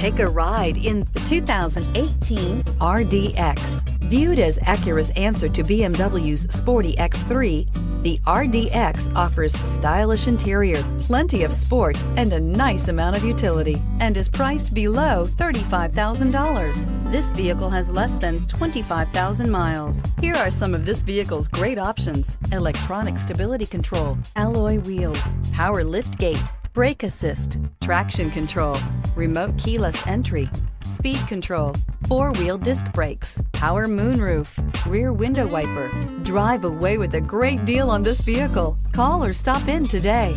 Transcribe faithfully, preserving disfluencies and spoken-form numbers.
Take a ride in the two thousand eighteen R D X. Viewed as Acura's answer to B M W's sporty X three, the R D X offers stylish interior, plenty of sport, and a nice amount of utility, and is priced below thirty-five thousand dollars. This vehicle has less than twenty-five thousand miles. Here are some of this vehicle's great options: electronic stability control, alloy wheels, power liftgate, brake assist, traction control, remote keyless entry, speed control, four-wheel disc brakes, power moonroof, rear window wiper. Drive away with a great deal on this vehicle. Call or stop in today.